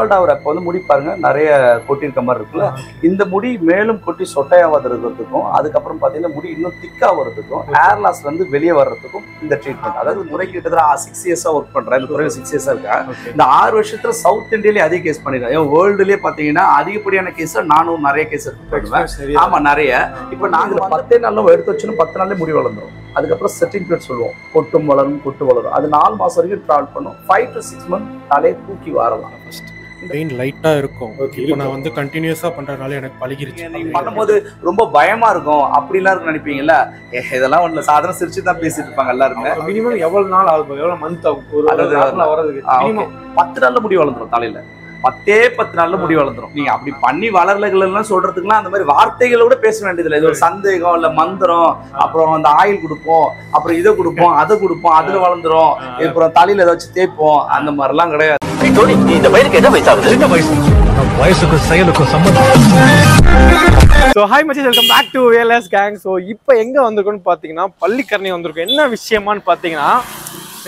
Solve ஆகிற அப்போ வந்து முடி பாருங்கள் நிறைய கொட்டியிருக்க மாதிரி இருக்குல்ல, இந்த முடி மேலும் கொட்டி சொட்டையாவதுக்கும் அதுக்கப்புறம் பார்த்தீங்கன்னா முடி இன்னும் திக்காக வர்றதுக்கும் ஹேர் லாஸ்லேருந்து வெளியே வர்றதுக்கும் இந்த ட்ரீட்மெண்ட். அதாவது முறைக்கு கிட்டத்தட்ட 6 இயர்ஸாக ஒர்க் பண்ணுறேன், இந்த துறையில் 6 இயர்ஸாக இருக்கேன். இந்த 6 வருஷத்தில் சவுத் இந்தியாவிலே அதிக கேஸ் பண்ணிடுறேன். ஏன் வேர்ல்டுலேயே பார்த்தீங்கன்னா அதிகப்படியான கேஸாக நானும் நிறைய கேஸ் எடுத்து போயிடுவேன். ஆமாம் நிறைய. இப்போ நாங்கள் 10 நாளும் எடுத்து வச்சுன்னு 10 நாள்லேயே முடி வளர்ந்துடும். அதுக்கப்புறம் செட்டிங் பீரியட் சொல்லுவோம், கொட்டும் வளரும் கொட்டு வளரும். அது 4 மாதம் வரைக்கும் ட்ராவல் பண்ணும். 5 to 6 மந்த் தலையை தூக்கி வரலாம். ஃபர்ஸ்ட் பெயின் லைட்டா இருக்கும். இப்போ நான் வந்து கண்டினியூஸா பண்றதுனால எனக்கு பழகிருச்சு. நீங்க பண்ணும்போது ரொம்ப பயமா இருக்கும் அப்படிலாம் இருக்கு நினைப்பீங்கல்ல, இதெல்லாம் ஒண்ணு சாதாரண சிரிச்சு தான் பேசிட்டு இருப்பாங்க எல்லாருமே. மினிமம் எவ்வளவு நாள் ஆகும், எவ்வளவு மந்த் ஆகும் ஒரு வரதுக்கு? மினிமம் 10 நாள்ல முடி வளர்ந்துடும். தலையில 10 நாள்ல முடி வளர்ந்துடும். நீங்க அப்படி பண்ணி வளரலாம் சொல்றதுக்குலாம் அந்த மாதிரி வார்த்தைகளோட பேச வேண்டியதில்லை. இது ஒரு சந்தேகம் இல்ல மந்திரம். அப்புறம் அந்த ஆயில் கொடுப்போம், அப்புறம் இதை கொடுப்போம், அதை கொடுப்போம், அதுல வளர்ந்துடும், அப்புறம் தலையில ஏதாவது வச்சு தேய்ப்போம், அந்த மாதிரி எல்லாம் கிடையாது. இப்ப எங்க வந்திருக்கோம்னு பாத்தீங்கன்னா பள்ளிக்கரணை வந்திருக்கோம். என்ன விஷயமானு பாத்தீங்கன்னா,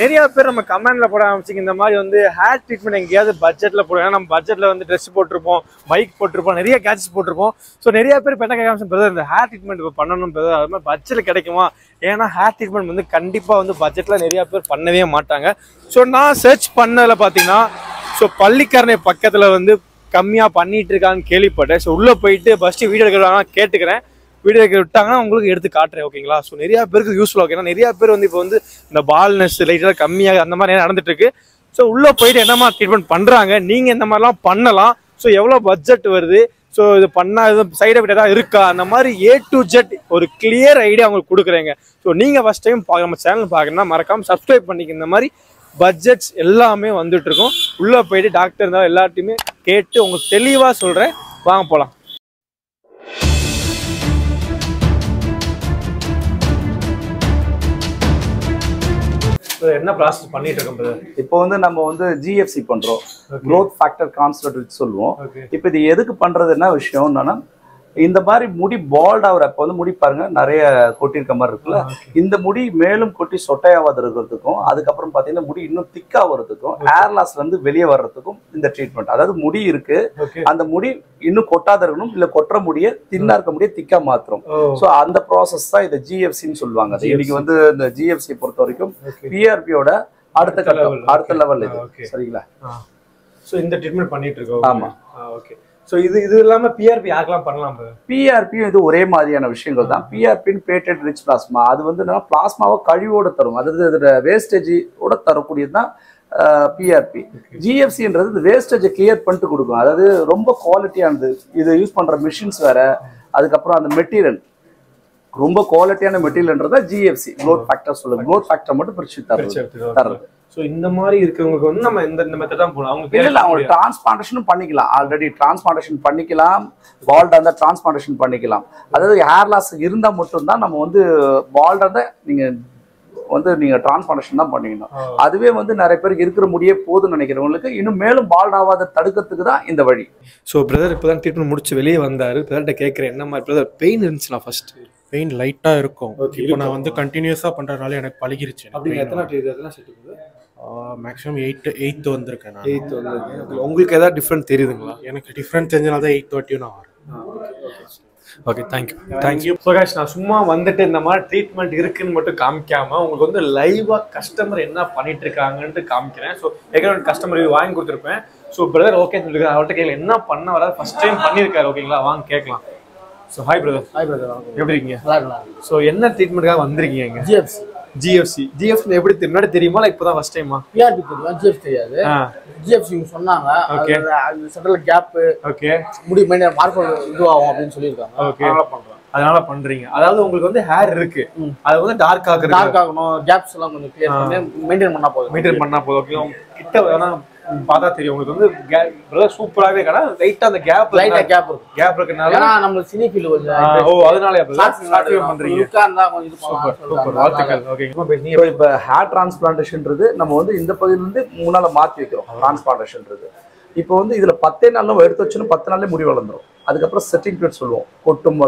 நிறைய பேர் நம்ம கமெண்ட்ல போட ஆரம்பிச்சிங்க, இந்த மாதிரி வந்து ஹேர் ட்ரீட்மெண்ட் எங்கேயாவது பட்ஜெட்டில் போடுவோம். ஏன்னா நம்ம பட்ஜெட்டில் வந்து ட்ரெஸ் போட்டிருப்போம், பைக் போட்டிருப்போம், நிறைய கேட்ஜெட்ஸ் போட்டிருப்போம். ஸோ நிறைய பேர் இப்போ என்ன கேட்க ஆரம்பிச்சு, பிரதர் இந்த ஹேர் ட்ரீட்மெண்ட் இப்போ பண்ணணும் பிரதர், அது மாதிரி பட்ஜெட்டில் கிடைக்குமா? ஏன்னா ஹேர் ட்ரீட்மெண்ட் வந்து கண்டிப்பாக வந்து பட்ஜெட்டில் நிறைய பேர் பண்ணவே மாட்டாங்க. ஸோ நான் சர்ச் பண்ணதில் பார்த்தீங்கன்னா, ஸோ பள்ளிக்கரணை பக்கத்தில் வந்து கம்மியாக பண்ணிட்டு இருக்கான்னு கேள்விப்பட்டேன். ஸோ உள்ளே போயிட்டு ஃபஸ்ட்டு வீடியோ எடுக்கிறாங்க கேட்டுக்கிறேன், வீடியோ விட்டாங்கன்னா உங்களுக்கு எடுத்து காட்டுறேன் ஓகேங்களா. ஸோ நிறைய பேருக்கு யூஸ்ஃபுல்லாக ஓகேனா, நிறைய பேர் வந்து இப்போ வந்து இந்த பால்னஸ் லைட்டாக கம்மியாக அந்த மாதிரி நடந்துட்டு இருக்கு. ஸோ உள்ளே போயிட்டு என்னமா ட்ரீட்மெண்ட் பண்ணுறாங்க, நீங்கள் இந்த மாதிரிலாம் பண்ணலாம், ஸோ எவ்வளோ பட்ஜெட் வருது, ஸோ இது பண்ணால் எதுவும் சைட் எஃபெக்ட் ஏதாவது இருக்கா, அந்த மாதிரி A to Z ஒரு கிளியர் ஐடியா உங்களுக்கு கொடுக்குறேங்க. ஸோ நீங்கள் ஃபஸ்ட் டைம் நம்ம சேனல் பார்க்கணும்னா மறக்காமல் சப்ஸ்கிரைப் பண்ணிக்க. இந்த மாதிரி பட்ஜெட்ஸ் எல்லாமே வந்துட்டு இருக்கும். உள்ளே போயிட்டு டாக்டர் இருந்தாலும் எல்லாத்தையுமே கேட்டு உங்களுக்கு தெளிவாக சொல்கிறேன், வாங்க போகலாம். என்ன ப்ராசஸ் பண்ணிட்டு இருக்கோம் இப்போ வந்து, நம்ம வந்து GFC பண்றோம், growth factor concentrate சொல்லுவோம். இப்போ இது எதுக்கு பண்றது, என்ன விஷயம் என்னன்னா, இந்த மாதிரி முடி பால்ட் ஆகிற அப்போ வந்து முடி பாருங்க நிறைய கொட்டியிருக்க மாதிரி இருக்குல்ல, இந்த முடி மேலும் கொட்டி சொட்டையாவது இருக்கிறதுக்கும் அதுக்கப்புறம் பார்த்தீங்கன்னா முடி இன்னும் திக்காக வர்றதுக்கும் ஹேர் லாஸ்லேருந்து வெளியே வர்றதுக்கும் இந்த ட்ரீட்மெண்ட். அதாவது முடி இருக்கு, அந்த முடி இன்னும் கொட்டாத இருக்கணும், இல்லை கொட்டுற முடிய தின்னா இருக்க முடிய திக்கா மாத்திரம். ஸோ அந்த ப்ராசஸ் தான் இதை GFCன்னு சொல்லுவாங்க. இன்னைக்கு வந்து இந்த GFC பொறுத்த வரைக்கும் PRPயோட அடுத்த கட்டம், அடுத்த லெவல் இது, சரிங்களா? ஸோ இந்த ட்ரீட்மெண்ட் பண்ணிட்டு இருக்கோம். ஆமா ஓகே. ஸோ இது இல்லாம PRP ஆகலாம், பண்ணலாம். PRP இது ஒரே மாதிரியான விஷயங்கள் தான். PRPன்னு பேட்டட் ரிச் பிளாஸ்மா, அது வந்து என்னன்னா பிளாஸ்மாவை கழிவோட தரும், அதாவது இதோட வேஸ்டேஜோட தரக்கூடியது தான் PRP. GFCன்றது வேஸ்டேஜை கிளியர் பண்ணிட்டு கொடுக்கும். அதாவது ரொம்ப குவாலிட்டியானது, இதை யூஸ் பண்ற மிஷின்ஸ் வேற, அதுக்கப்புறம் அந்த மெட்டீரியல் ரொம்ப குவாலிட்டியான மெட்டீரியல்ன்றதா GFC growth factor சொல்லுங்க. growth factor மட்டும் பிரிச்சு தரது. ஸோ இந்த மாதிரி இருக்கிறவங்களுக்கு வந்து நம்ம இந்த மெத்தட் தான் போகலாம். அவங்க இல்லை, அவங்க டிரான்ஸ்பிளான்டேஷனும் பண்ணிக்கலாம். ஆல்ரெடி டிரான்ஸ்பிளான்டேஷன் பண்ணிக்கலாம், பால்டாக இருந்தால் டிரான்ஸ்பிளான்டேஷன் பண்ணிக்கலாம். அதாவது ஹேர் லாஸ் இருந்தால் மட்டும்தான் நம்ம வந்து பால்டாக இருந்தால் நீங்கள் டிரான்ஸ்பிளான்டேஷன் தான் பண்ணிக்கணும். அதுவே வந்து நிறைய பேருக்கு இருக்கிற முடியே போதுன்னு நினைக்கிறவங்களுக்கு இன்னும் மேலும் பால்ட் ஆகாத தடுக்கிறதுக்கு தான் இந்த வழி. ஸோ பிரதர் இப்போ தான் ட்ரீட்மெண்ட் முடிச்சு வெளியே வந்தார். பிரதர்கிட்ட கேட்குறேன், என்ன மாதிரி பிரதர் பெயின் இருந்துச்சுன்னா? ஃபர்ஸ்ட் பெயின் லைட்டாக இருக்கும். இப்போ நான் வந்து கண்டினியூஸாக பண்ணுறதுனால எனக்கு பழகிருச்சு. அப்படின்னு எத்தனை மேக்ஸிமம் 8 வந்திருக்கேன். நான் 8 வந்திருக்கேன். உங்களுக்கு எதாவது டிஃப்ரெண்ட் தெரியுதுங்களா? எனக்கு டிஃப்ரெண்ட் தெரிஞ்சனால தான் 8:30 நான் வரேன். Okay thank you. ஸோ காய்ஸ், நான் சும்மா வந்துட்டு இந்த மாதிரி ட்ரீட்மெண்ட் இருக்குன்னு மட்டும் காமிக்காமல் உங்களுக்கு வந்து லைவாக கஸ்டமர் என்ன பண்ணிட்டு இருக்காங்கன்ட்டு காமிக்கிறேன். ஸோ ஏற்கனவே கஸ்டமர் இது வாங்கி கொடுத்துருப்பேன். ஸோ பிரதர் ஓகே சொல்லியிருக்காரு, அவர்கிட்ட கேட்கல என்ன பண்ண வராது, ஃபர்ஸ்ட் டைம் பண்ணியிருக்காரு ஓகேங்களா, வாங்க கேட்கலாம். So hi brother. Hi brother, எப்படி இருக்கீங்க? நல்லா. ஸோ என்ன ட்ரீட்மெண்ட்டுக்காக வந்திருக்கீங்க? GFC எப்படி முன்னாடி தெரியுமா? இப்பதான் ஃபர்ஸ்ட் டைமா? PRP தெரியும், GFC தெரியாது. GFC சொன்னாங்க, சென்ட்ரல் கேப் ஓகே முடி மைனர் மார்க்கர் இதுவாகும் அப்படின்னு சொல்லியிருக்காங்க. ஓகே பண்றோம், அதனால பண்றீங்க. அதாவது உங்களுக்கு வந்து ஹேர் இருக்கு, அது வந்து டார்க் ஆகணும், கேப்ஸ் எல்லாம் கொஞ்சம் கிளியர் பண்ணி மெயின்டைன் பண்ணா போதும் ஓகே. கிட்ட வேணா பார்த்தா தெரியும் உங்களுக்கு வந்து சூப்பராகவே கடை லைட்டா அந்த கேப் இருக்கனால நம்ம சினி ஃபீல் கொஞ்சம். ஓ அதனால பண்றீங்க வாழ்த்துக்கள். இப்போ ஹேர் டிரான்ஸ்பிளான்டேஷன்றது நம்ம வந்து இந்த பகுதியிலிருந்து 3 நாளை மாற்றி வைக்கிறோம். டிரான்ஸ்பிளான்டேஷன்றது இப்போ வந்து இதுல 10 நாள்ல எடுத்து வச்சுன்னு 10 நாள்லேயே முடி வளர்ந்துடும். அதுக்கப்புறம் செட்டிங் பீரியட் சொல்லுவோம், கொட்டும்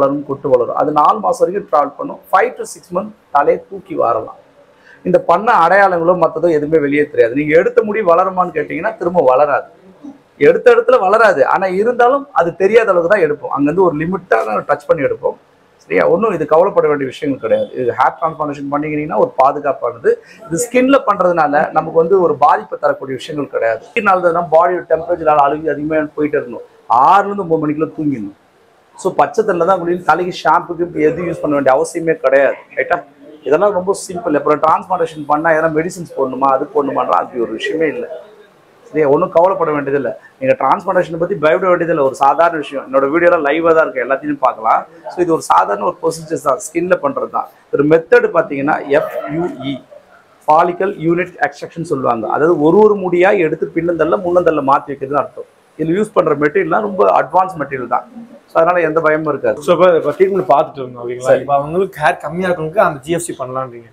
வளரும். அது 4 மாசம் வரைக்கும் ட்ராவல் பண்ணும். 5 to 6 மந்த் தலையை தூக்கி வரலாம். இந்த பண்ண அடையாளங்களோ மற்றதோ எதுவுமே வெளியே தெரியாது. நீங்கள் எடுத்த முடி வளருமான்னு கேட்டிங்கன்னா திரும்ப வளராது. எடுத்த இடத்துல வளராது, ஆனால் இருந்தாலும் அது தெரியாத அளவுக்கு தான் எடுப்போம். அங்கேருந்து ஒரு லிமிட்டாக தான் டச் பண்ணி எடுப்போம். சரியா, ஒன்றும் இது கவலைப்பட வேண்டிய விஷயங்கள் கிடையாது. இது ஹேர் டிரான்ஸ்பார்மேஷன் பண்ணிக்கிட்டீங்கன்னா ஒரு பாதுகாப்பானது. இது ஸ்கின்ல பண்ணுறதுனால நமக்கு வந்து ஒரு பாதிப்பை தரக்கூடிய விஷயங்கள் கிடையாது. ஸ்கின் ஆகுதுன்னா பாடியோட டெம்பரேச்சர் அளவு அதிகமாக போயிட்டு இருக்கணும். 6லேருந்து 3 மணிக்குள்ள தூங்கிடணும். ஸோ பச்சை தண்ணில் தான் உங்களுக்கு தலைக்கு ஷாம்புக்கு எதுவும் யூஸ் பண்ண வேண்டிய அவசியமே கிடையாது. ரைட்டா, இதெல்லாம் ரொம்ப சிம்பிள். அப்புறம் டிரான்ஸ்பார்மேஷன் பண்ணால் எதனா மெடிசின்ஸ் போடணுமா, அது போடணுமான்னா அது ஒரு விஷயமே இல்லை. சரியா, ஒன்றும் கவலைப்பட வேண்டியதில்லை. நீங்கள் டிரான்ஸ்பார்மேஷனை பற்றி பயப்பட வேண்டியதில்லை. ஒரு சாதாரண விஷயம். என்னோட வீடியோலாம் லைவாக தான் இருக்குது, எல்லாத்தையும் பார்க்கலாம். ஸோ இது ஒரு சாதாரண ஒரு ப்ரொசீஜர்ஸ் தான், ஸ்கின்ல பண்ணுறது தான். ஒரு மெத்தடு பார்த்தீங்கன்னா FUE, ஃபாலிக்கல் யூனிட் எக்ஸ்ட்ராக்ஷன் சொல்லுவாங்க. அதாவது ஒரு முடியாக எடுத்து பின்னந்தள்ள முன்னந்தள்ள மாற்றி வைக்கிறதுன்னு அர்த்தம். இதில் யூஸ் பண்ணுற மெட்டீரியல்லாம் ரொம்ப அட்வான்ஸ் மெட்டீரியல் தான். ஸோ அதனால எந்த பயமும் இருக்காது. ஸோ இப்போ ட்ரீட்மெண்ட் பார்த்துட்டு இருந்தோம். ஓகேங்களா, இப்போ அவங்களுக்கு ஹேர் கம்மியாக இருக்கவங்க அந்த GFC பண்ணலான்றீங்க.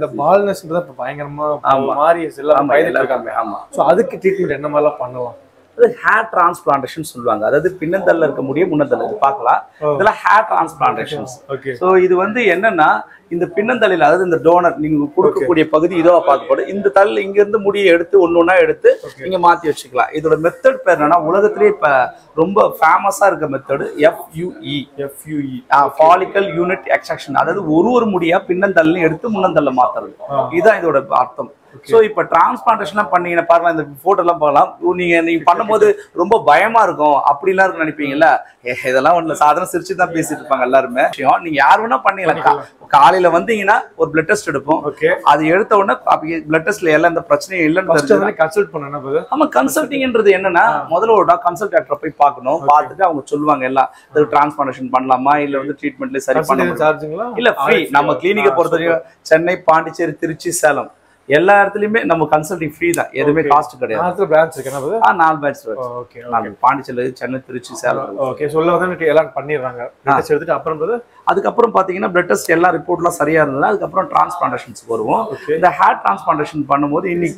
இந்த பால்னஸ்ன்றது இப்போ பயங்கரமாக மாறி எல்லாம் இருக்காங்க. ஆமாம், ஸோ அதுக்கு ட்ரீட்மெண்ட் என்ன மாதிரிலாம் பண்ணலாம்? அது ஹேர் டிரான்ஸ்பிளான்டேஷன் சொல்லுவாங்க. அதாவது பின்னந்தல்ல இருக்க முடியும், முன்னந்தல்ல இது பார்க்கலாம். இதெல்லாம் ஹேர் டிரான்ஸ்பிளான்டேஷன்ஸ். ஓகே, ஸோ இது வந்து என்னன்னா இந்த பின்னந்தலையில், அதாவது இந்த டோனர் நீங்க கொடுக்கக்கூடிய பகுதி இதுவா பார்க்கப்படும். இந்த தள்ள இங்க இருந்து முடியை எடுத்து ஒன்னொன்னா எடுத்து நீங்க மாத்தி வச்சுக்கலாம். இதோட மெத்தட் பேர் என்னன்னா உலகத்திலேயே இப்ப ரொம்ப ஃபேமஸா இருக்க method FUE, follicle unit extraction. அதாவது ஒரு முடியா பின்னந்தல்ல எடுத்து முன்னந்தல்ல மாத்துறது, இதுதான் இதோட அர்த்தம். ஸோ இப்போ டிரான்ஸ்பிளான்டேஷன்லாம் பண்ணீங்கன்னா பாருங்க, இந்த ஃபோட்டோலாம் பார்க்கலாம். நீங்கள் பண்ணும்போது ரொம்ப பயமா இருக்கும், அப்படிலாம் இருக்கும் நினைப்பீங்கல்ல. இதெல்லாம் ஒன்றும் சாதாரண சிரிச்சு தான் பேசிட்டு இருப்பாங்க எல்லாருமே. நீங்கள் யார் வேணா பண்ணீங்களா, காலையில வந்தீங்கன்னா ஒரு பிளட் டெஸ்ட் எடுப்போம். அது எடுத்த உடனே பிளட் டெஸ்ட்ல எல்லாம் இந்த பிரச்சனையும் இல்லைன்னு கன்சல்ட் பண்ணணும். ஆமா, கன்சல்டிங்ன்றது என்னன்னா முதல்ல ஒரு கன்சல்ட் டாக்டரை போய் பார்க்கணும். பார்த்துட்டு அவங்க சொல்லுவாங்க எல்லாம், அது டிரான்ஸ்பிளான்டேஷன் பண்ணலாமா இல்லை வந்து ட்ரீட்மெண்ட்லேயே சரி பண்ணலாமா இல்லை ஃப்ரீ. நம்ம கிளினிக்கை பொறுத்தவரைக்கும் சென்னை, பாண்டிச்சேரி, திருச்சி, சேலம் எல்லா இடத்துலயுமே நம்ம கன்சல்டிங் ஃப்ரீ தான், எதுவுமே காஸ்ட் கிடையாது. பிரான்ச் இருக்கு 4 பிரான்ச் இருக்கு, பாண்டிச்சேரி, சென்னை, திருச்சி, சேலம். ஓகே, சொல்ல வந்து எல்லாம் பண்ணிடுறாங்க. எடுத்துட்டு அப்புறம் அதுக்கப்புறம் பார்த்தீங்கன்னா பிளட் டெஸ்ட் எல்லா ரிப்போர்ட்லாம் சரியா இருந்ததுன்னா அதுக்கப்புறம் டிரான்ஸ்பிளான்டேஷன்ஸ் வருவோம். இந்த ஹேர் டிரான்ஸ்பிளான்டேஷன் பண்ணும்போது இன்னைக்கு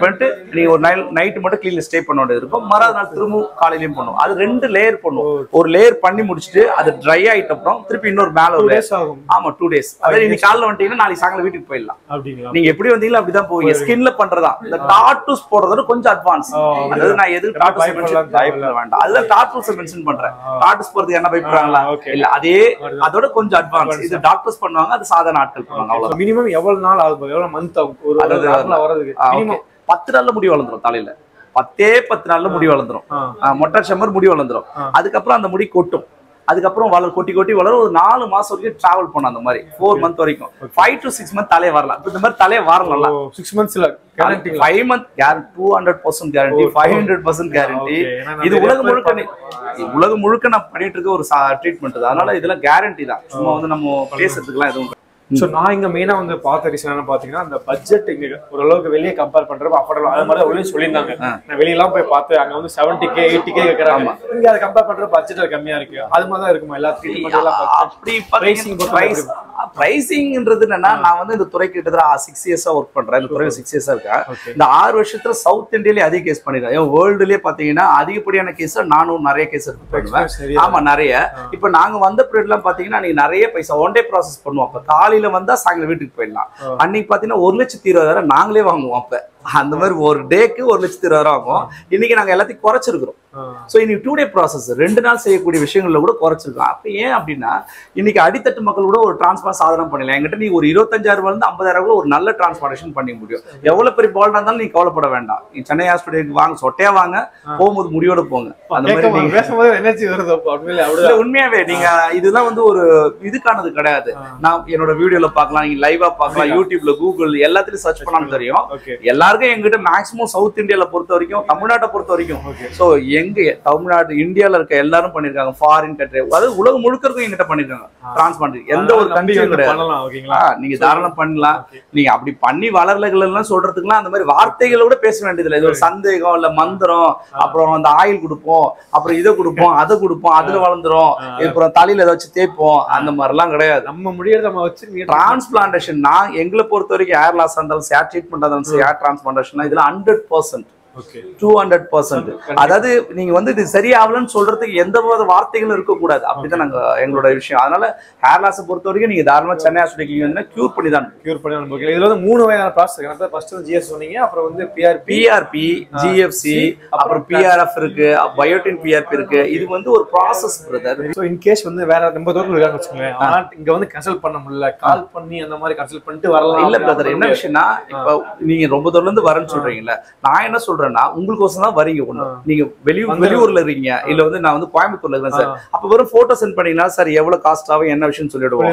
பண்ணிட்டு நீங்கள் ஒரு நைட்டு மட்டும் கிளீனில் ஸ்டே பண்ண வேண்டியது இருக்கும். மறுநாள் நாள் திரும்பவும் காலையிலையும் பண்ணுவோம். அது 2 லேயர் பண்ணுவோம். ஒரு லேயர் பண்ணி முடிச்சுட்டு அது ட்ரை ஆகிட்ட அப்புறம் திருப்பி இன்னொரு மேலே ஒரு லேயர் ஆகும். ஆமாம், 2 டேஸ். அதாவது இன்னைக்கு காலையில் வந்துட்டீங்கன்னா நாளைக்கு சாயங்காலம் வீட்டுக்கு போயிடலாம். அப்படிங்களா? நீங்கள் எப்படி வந்தீங்களா அப்படிதான் போவீங்க. ஸ்கின்ல பண்றதா இந்த டாட்டூஸ் போடுறதோட கொஞ்சம் அட்வான்ஸ். அதாவது நான் எதுக்கு டாட்டூஸ் மென்ஷன் பண்ண வேண்டாம், அதுல டாட்டூஸ் மென்ஷன் பண்றேன். டாட்டூஸ் போறதுக்கு என்ன பயப்படுறாங்களா? இல்ல, அதே அதோட கொஞ்சம் அட்வான்ஸ். இது டாக்டர்ஸ் பண்ணுவாங்க, அது சாதாரண ஆட்கள் பண்ணுவாங்க. அவ்வளவு. மினிமம் எவ்வளவு நாள் ஆகும், எவ்வளவு மந்த் ஆகும் ஒரு வரதுக்கு? மினிமம் 10 நாள்ல முடி வளர்ந்துடும். தலையில 10 நாள்ல முடி வளர்ந்துடும். மொட்டை செம்மர் முடி வளர்ந்துடும். அதுக்கப்புறம் அந்த முடி கொட்டும். அதுக்கப்புறம் கொட்டி கொட்டி வளரும். ஒரு 4 மாசம் வரைக்கும் டிராவல் பண்ண அந்த மாதிரி 4 மந்த் வரைக்கும். 5 to 6 மந்த் தலையே வரலாம். இந்த மாதிரி தலையே வரலாம். 6 மந்த்ஸ்ல 5 மந்த் கேரண்டி, 200% கேரண்டி, 500% கேரண்டி. இது உலகம் முழுக்க நான் பண்ணிட்டு இருக்க ஒரு ட்ரீட்மெண்ட். அதனால இதெல்லாம் கேரண்டி தான், சும்மா வந்து நம்ம பேசுறதுக்குலாம் எதுவும். ஸோ நான் இங்கே மெயினாக வந்து பார்த்த ரீசன் என்ன பார்த்தீங்கன்னா, அந்த பட்ஜெட் இங்கே ஓரளவுக்கு வெளியே கம்பேர் பண்ணுறப்ப அஃபோர்டபுள் அது மாதிரி உள்ளே சொல்லியிருந்தாங்க. நான் வெளியெல்லாம் போய் பார்த்து அங்கே வந்து 70K 80K கேட்குறாங்க. இங்கே அதை கம்பேர் பண்ணுறப்ப பட்ஜெட்டில் கம்மியாக இருக்குது. அது மாதிரி தான் இருக்குமா எல்லா ட்ரீட்மெண்ட்லாம்? அப்படி ப்ரைஸிங்ன்றது என்னன்னா, நான் வந்து இந்த துறை கிட்டத்தட்ட 6 இயர்ஸாக ஒர்க் பண்ணுறேன். இந்த துறையில் 6 இயர்ஸாக இருக்கேன். இந்த 6 வருஷத்தில் சவுத் இந்தியாவிலேயே அதிக கேஸ் பண்ணிடுறேன். ஏன் வேர்ல்டுலேயே பார்த்தீங்கன்னா அதிகப்படியான கேஸ் நானும் நிறைய கேஸ் எடுத்து. ஆமாம், நிறைய. இப்போ நாங்கள் வந்த பீரியட்லாம் பார்த்தீங்கன்னா நீங்கள் நிறைய பைசா 1 டே ப்ராசஸ் பண்ணுவோம். அப்போ காலையில் வந்தால் சாயங்காலம் வீட்டுக்கு போயிடலாம். அன்னைக்கு பார்த்தீங்கன்னா 1,20,000 நாங்களே வாங்குவோம். அப்போ அந்த மாதிரி ஒரு டேக்கு 1,20,000 ஆகும். இன்னைக்கு நாங்கள் எல்லாத்தையும் குறைச்சிருக்கிறோம். ஸோ இன்னைக்கு 2 டே ப்ராசஸ், 2 நாள் செய்யக்கூடிய விஷயங்கள்ல கூட குறைச்சிருக்கோம். அப்போ ஏன் அப்படின்னா இன்னைக்கு அடித்தட்டு மக்கள் கூட ஒரு டிரான்ஸ்பார் சாதனம் பண்ணலாம். என்கிட்ட நீ ஒரு 25,000-50,000 ஒரு நல்ல டிரான்ஸ்பார்டேஷன் பண்ணி முடியும். எவ்வளவு பெரிய பால்டா இருந்தாலும் நீங்க கவலைப்பட வேண்டாம். நீ சென்னை ஹாஸ்பிட்டலுக்கு வாங்க, சொட்டையா வாங்க, போகும்போது முடியோட போங்க. அந்த மாதிரி பேசும்போது எனர்ஜி வருது. உண்மையாவே நீங்க இதுதான் வந்து ஒரு இதுக்கானது கிடையாது. நான் என்னோட வீடியோல பார்க்கலாம், நீங்க லைவா பார்க்கலாம், யூடியூப்ல, கூகுள் எல்லாத்துலயும் சர்ச் பண்ணாலும் தெரியும். எல்லாருக்கும் எங்கிட்ட மேக்ஸிமம் சவுத் இந்தியாவில பொறுத்த வரைக்கும், தமிழ்நாட்டை பொறுத்த வரைக்கும், எங்க தமிழ்நாடு இந்தியால இருக்க எல்லாரும் பண்ணிருக்காங்க. ஃபாரின் கண்ட்ரி, அதாவது உலகம் முழுக்க இருக்கும் எங்கிட்ட பண்ணிருக்காங்க டிரான்ஸ்பிளான்ட். எந்த ஒரு கண்டிஷன் கிடையாது. நீங்க தாராளம் பண்ணலாம். நீங்க அப்படி பண்ணி வளரலகள் எல்லாம் சொல்றதுக்குலாம் அந்த மாதிரி வார்த்தைகளை கூட பேச வேண்டியதில்லை. இது ஒரு சந்தேகம் இல்ல, மந்திரம். அப்புறம் அந்த ஆயில் கொடுப்போம், அப்புறம் இதை கொடுப்போம், அதை கொடுப்போம், அதுல வளர்ந்துரும், அப்புறம் தலையில ஏதாவது வச்சு தேய்ப்போம், அந்த மாதிரி எல்லாம் கிடையாது. நம்ம முடியாது. நம்ம வச்சு டிரான்ஸ்பிளான்டேஷன் நான் எங்களை பொறுத்த வரைக்கும் ஹேர் லாஸ் இருந்தாலும், ஹேர் ட்ரீட்மெண்ட் இருந்தாலும், ஹேர் டிரான்ஸ்பிளான்டேஷன் இதெல்லாம் 100% 200%. அதாவது நீங்க வந்து இது சரியாகலன்னு சொல்றதுக்கு எந்த வித வார்த்தைகளும் இருக்கக்கூடாது. அப்படிதான் நாங்க எங்களோட விஷயம். அதனால ஹேர் லாஸை பொறுத்த வரைக்கும் நீங்க தாராளமா சென்னை ஹாஸ்பிட்டல் கியூர் பண்ணி தான் அனுபவிக்கலாம். இதுல வந்து 3 வகையான ப்ராசஸ். ஃபர்ஸ்ட் ஜிஎஸ் சொன்னீங்க, அப்புறம் வந்து பிஆர்பி, ஜிஎஃப்சி, அப்புறம் பிஆர்எஃப் இருக்கு, பயோட்டின் பிஆர்பி இருக்கு. இது வந்து ஒரு ப்ராசஸ் பிரதர். ஸோ இன்கேஸ் வந்து வேற ரொம்ப தூரம் இருக்காங்க வச்சுக்கோங்க, ஆனா இங்க வந்து கன்சல்ட் பண்ண முடியல, கால் பண்ணி அந்த மாதிரி கன்சல்ட் பண்ணிட்டு வரலாம் இல்ல பிரதர்? என்ன விஷயம்னா இப்ப நீங்க ரொம்ப தூரம் இருந்து வரேன்னு சொல்றீங்கல்ல, நான் என்ன சொல்றேன், உங்களுக்கோசம் தான் வரீங்க. ஒண்ணு நீங்க வெளியூர்ல இருக்கீங்க, இல்ல வந்து நான் வந்து கோயம்புத்தூர்ல இருக்கேன் சார், அப்ப வெறும் போட்டோ சென்ட் பண்ணீங்கன்னா சார் எவ்வளவு காஸ்ட் ஆகும் என்ன விஷயம் சொல்லிடுவோம்.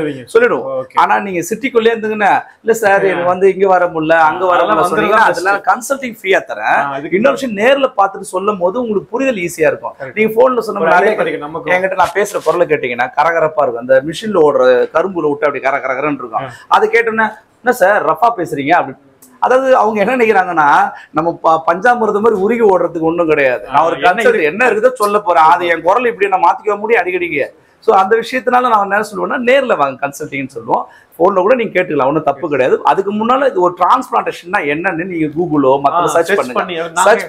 ஆனா நீங்க சிட்டிக்குள்ளே இருந்தீங்கன்னா இல்ல சார் எனக்கு வந்து இங்க வர முடியல அங்க வர முடியல சொன்னீங்கன்னா அதெல்லாம் கன்சல்டிங் ஃப்ரீயா தரேன். இன்னொரு விஷயம், நேர்ல பாத்துட்டு சொல்லும் போது உங்களுக்கு புரிதல் ஈஸியா இருக்கும். நீங்க போன்ல சொன்ன நிறைய என்கிட்ட நான் பேசுற குரலை கேட்டீங்கன்னா கரகரப்பா இருக்கும், அந்த மிஷின்ல ஓடுற கரும்புல விட்டு அப்படி கரகரன்னு இருக்கும். அதை கேட்டோன்னா என்ன சார் ரஃபா பேசுறீங்க அப்படி. அதாவது அவங்க என்ன நினைக்கிறாங்கன்னா நம்ம பஞ்சாமிரதம் மாதிரி உருகி ஓடுறதுக்கு ஒண்ணும் கிடையாது. நான் ஒரு கன்சல்ட் என்ன இருக்குதோ சொல்ல போறேன், அது என் குரல் இப்படி நான் மாத்திக்க முடியும் அடிக்கடிக்கு. ஸோ அந்த விஷயத்தினால நான் என்ன சொல்லுவேன்னா நேர்ல வாங்க கன்சல்டிங்னு சொல்லுவோம். போன்ல கூட நீங்க கேட்டுக்கலாம், ஒன்றும் தப்பு கிடையாது. அதுக்கு முன்னால இது ஒரு டிரான்ஸ்பிளான்டேஷன்னா என்னன்னு நீங்க கூகுளோ மற்ற சர்ச்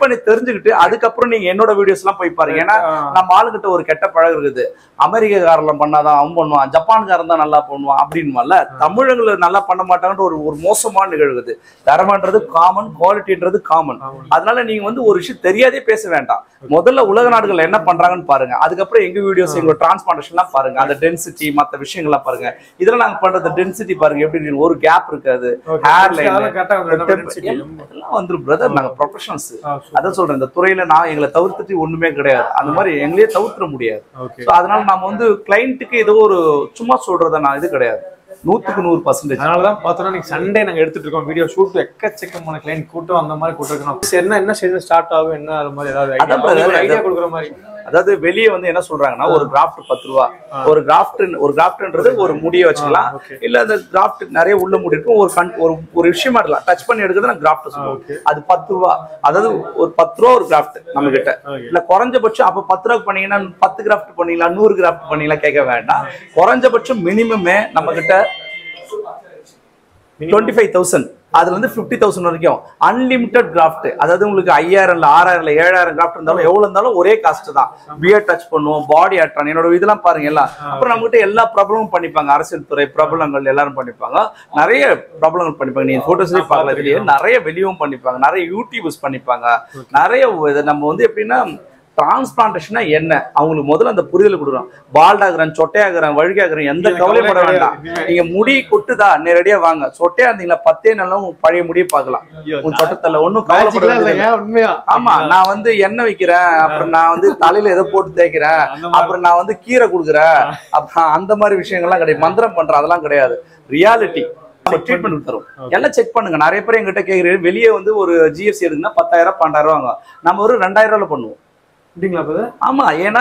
பண்ணி தெரிஞ்சுக்கிட்டு அதுக்கப்புறம் நீங்க என்னோட வீடியோஸ் எல்லாம் போய் பாருங்க. ஏன்னா நம்ம ஆளுகிட்ட ஒரு கெட்ட பழக்கம் இருக்குது, அமெரிக்காரன் பண்ணாதான் அவன் பண்ணுவான், ஜப்பான்காரன் தான் நல்லா பண்ணுவான் அப்படின்னு. தமிழங்களை நல்லா பண்ண மாட்டாங்கன்ற ஒரு மோசமான நிகழ்வுது. தரமான்றது காமன், குவாலிட்டின்றது காமன். அதனால நீங்க வந்து ஒரு விஷயம் தெரியாதே பேச வேண்டாம். முதல்ல உலக நாடுகள் என்ன பண்றாங்கன்னு பாருங்க, அதுக்கப்புறம் எங்க வீடியோஸ் எங்களோட டிரான்ஸ்பிளான்டேஷன் எல்லாம் பாருங்க, அந்த டென்சிட்டி மற்ற விஷயங்கள்லாம் பாருங்க. இதெல்லாம் நாங்க பண்றது டென்சிட்டி பாருங்க, எப்படி ஒரு கேப் இருக்காது. இந்த துறையில நான் எங்களை தவிர்த்துட்டு ஒண்ணுமே கிடையாது, அந்த மாதிரி எங்களையே தவிர்த்திட முடியாது. அதனால நாம வந்து கிளைண்ட்டுக்கு ஏதோ ஒரு சும்மா சொல்றத நான் இது கிடையாது, 100% அதனாலதான் பார்த்தோம்னா சண்டே நாங்க எடுத்துட்டு இருக்கோம் வீடியோ ஷூட். எக்கச்சக்கமான கிளைண்ட் கூட்டம் அந்த மாதிரி கூட்டிருக்கோம். என்ன செய்ய ஸ்டார்ட் ஆகும் என்ன மாதிரி ஏதாவது கொடுக்குற மாதிரி. அதாவது வெளியே வந்து என்ன சொல்றாங்கன்னா ஒரு கிராஃப்ட் 10 ரூபா, ஒரு கிராஃப்ட்ன்றது ஒரு முடியை வச்சுக்கலாம், இல்ல அந்த கிராஃப்ட் நிறைய உள்ள முடி இருக்கும், ஒரு விஷயமா இருக்கலாம், டச் பண்ணி எடுக்கிறது நான் கிராஃப்ட் சொல்லுவோம். அது 10 ரூபா. அதாவது ஒரு 10 ரூபா ஒரு கிராஃப்ட் நம்ம கிட்ட இல்ல குறைஞ்சபட்சம். அப்ப 10 ரூபா பண்ணீங்கன்னா 10 கிராஃப்ட் பண்ணீங்களா, 100 கிராஃப்ட் பண்ணீங்களா கேட்க வேண்டாம். குறைஞ்சபட்சம் மினிமமே நம்ம கிட்ட 25,000, அதுல இருந்து 50,000 வரைக்கும் அன்லிமிட்டட் கிராஃப்ட். அதாவது உங்களுக்கு 5,000 இல்ல 6,000 இல்ல 7,000 கிராஃப்ட் இருந்தாலும் எவ்வளவு இருந்தாலும் ஒரே காஸ்ட் தான். பியர் டச் பண்ணுவோம், பாடி ஆட்ரான் என்னோட இதெல்லாம் பாருங்க எல்லாம். அப்புறம் நம்மகிட்ட எல்லா ப்ராப்ளமும் பண்ணிப்பாங்க, அரசியல் துறை பிரபலங்கள் எல்லாரும் பண்ணிப்பாங்க, நிறைய ப்ராப்ளங்கள் பண்ணிப்பாங்க. நீங்க போட்டோஸ்லயே பார்க்கல, வெளியே நிறைய வெளியும் பண்ணிப்பாங்க, நிறைய யூடியூப்ஸ் பண்ணிப்பாங்க, நிறைய. நம்ம வந்து எப்படின்னா டிரான்ஸ்பிளான்டேஷனா என்ன அவங்களுக்கு முதல்ல அந்த புரிதல் கொடுக்குறோம். பால்டாகிறேன், சொட்டையாகிறேன், வழுக்காகிறேன், எந்த கவலைப்பட வேண்டாம். நீங்க முடி கொட்டுதா நேரடியா வாங்க, சொட்டையா இருந்தீங்களா 10 நாளும் பழைய முடியை பார்க்கலாம். உங்க சொட்டத்துல ஒன்னும் கவலைப்பட. ஆமா, நான் வந்து எண்ணெய் வைக்கிறேன், அப்புறம் நான் வந்து தலையில எதை போட்டு தேய்க்கிறேன், அப்புறம் நான் வந்து கீரை கொடுக்குறேன், அப்புறம் அந்த மாதிரி விஷயங்கள்லாம் கிடையாது. மந்திரம் பண்றேன் அதெல்லாம் கிடையாது. ரியாலிட்டி ட்ரீட்மெண்ட் தரும் எல்லாம். செக் பண்ணுங்க. நிறைய பேர் எங்கிட்ட கேட்கிறேன், வெளியே வந்து ஒரு ஜிஎஃப்சி எடுக்குன்னா 10,000 12,000 வாங்க, நம்ம ஒரு 2,000 பண்ணுவோம். ஆமா, ஏன்னா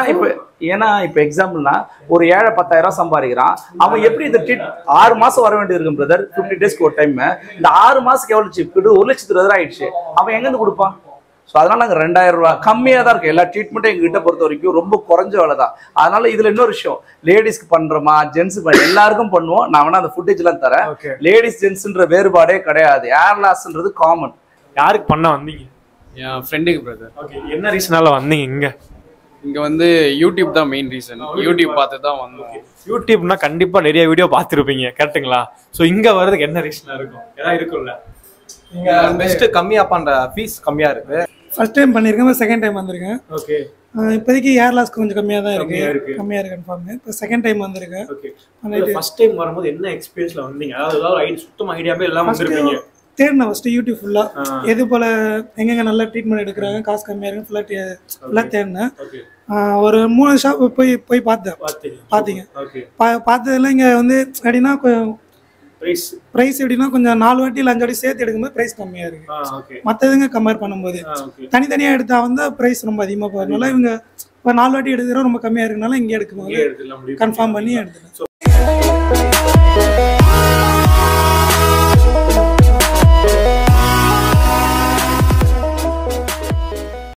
இப்ப எக்ஸாம்பிள்னா ஒரு ஏழை 10,000 சம்பாதிக்கிறான். அவன் எப்படி இந்த 6 மாசம் வர வேண்டியது இருக்கும் பிரதர், 50 டேஸ்க்கு ஒரு டைம். இந்த 6 மாசத்துக்கு எவ்வளவு சீப், 1,00,000 ஆயிடுச்சு. அவன் எங்க இருந்து கொடுப்பான்? ஸோ அதனால நாங்கள் 2,000 ரூபா கம்மியாக தான் இருக்கு. எல்லா ட்ரீட்மெண்ட்டும் எங்ககிட்ட பொறுத்த வரைக்கும் ரொம்ப குறைஞ்ச வேலை தான். அதனால இதுல இன்னொரு விஷயம், லேடிஸ்க்கு பண்றோமா ஜென்ஸ் எல்லாருக்கும் பண்ணுவோம். நான் வேணா அந்த ஃபுட்டேஜ் எல்லாம் தரேன். லேடிஸ் ஜென்ட்ஸ்ன்ற வேறுபாடே கிடையாது. ஹேர் லாஸ்ன்றது காமன். யாருக்கு பண்ண வந்தீங்க? என் ஃப்ரெண்டுக்கு பிரதர். ஓகே, என்ன ரீசனால வந்தீங்க இங்கே? இங்கே வந்து யூடியூப் தான் மெயின் ரீசன். யூடியூப் பார்த்து தான் வந்தோம். யூடியூப்னா கண்டிப்பாக நிறைய வீடியோ பார்த்துருப்பீங்க கரெக்டுங்களா? ஸோ இங்கே வர்றதுக்கு என்ன ரீசனாக இருக்கும்? ஏதாவது இருக்கும்ல. நீங்கள் பெஸ்ட்டு கம்மியாக பண்ணுற ஃபீஸ் கம்மியாக இருக்குது. ஃபர்ஸ்ட் டைம் பண்ணியிருக்கேன், செகண்ட் டைம் வந்திருக்கேன். ஓகே, இப்போதைக்கு ஹேர் லாஸ் கொஞ்சம் கம்மியாக தான் இருக்குது. கம்மியாக இருக்குன்னு பாருங்க. இப்போ செகண்ட் டைம் வந்திருக்கேன். ஓகே, ஃபர்ஸ்ட் டைம் வரும்போது என்ன எக்ஸ்பீரியன்ஸில் வந்தீங்க? அதாவது சுத்தமாக ஐடியாவே எல்லாம் வந்துருக்கீங்க. தேர்னேன் ஃபஸ்ட்டு யூடியூப் ஃபுல்லாக எது போல் எங்கெங்கே நல்லா ட்ரீட்மெண்ட் எடுக்கிறாங்க, காசு கம்மியாக இருக்குன்னு ஃபுல்லாக தேர்னேன். ஒரு 3 ஷாப் போய் பார்த்தீங்க. பார்த்ததுல இங்கே வந்து எப்படின்னா ப்ரைஸ் எப்படின்னா கொஞ்சம் 4 வாட்டி 5 வாட்டி சேர்த்து எடுக்கும்போது ப்ரைஸ் கம்மியாக இருக்குது. மற்றதுங்க கம்பேர் பண்ணும்போது தனித்தனியாக எடுத்தால் வந்து ப்ரைஸ் ரொம்ப அதிகமாக போகிறதுனால இவங்க இப்போ 4 வாட்டி எடுக்கிறோம் ரொம்ப கம்மியாக இருக்குனால இங்கே எடுக்கும்போது கன்ஃபார்ம் பண்ணி எடுத்துக்கலாம்.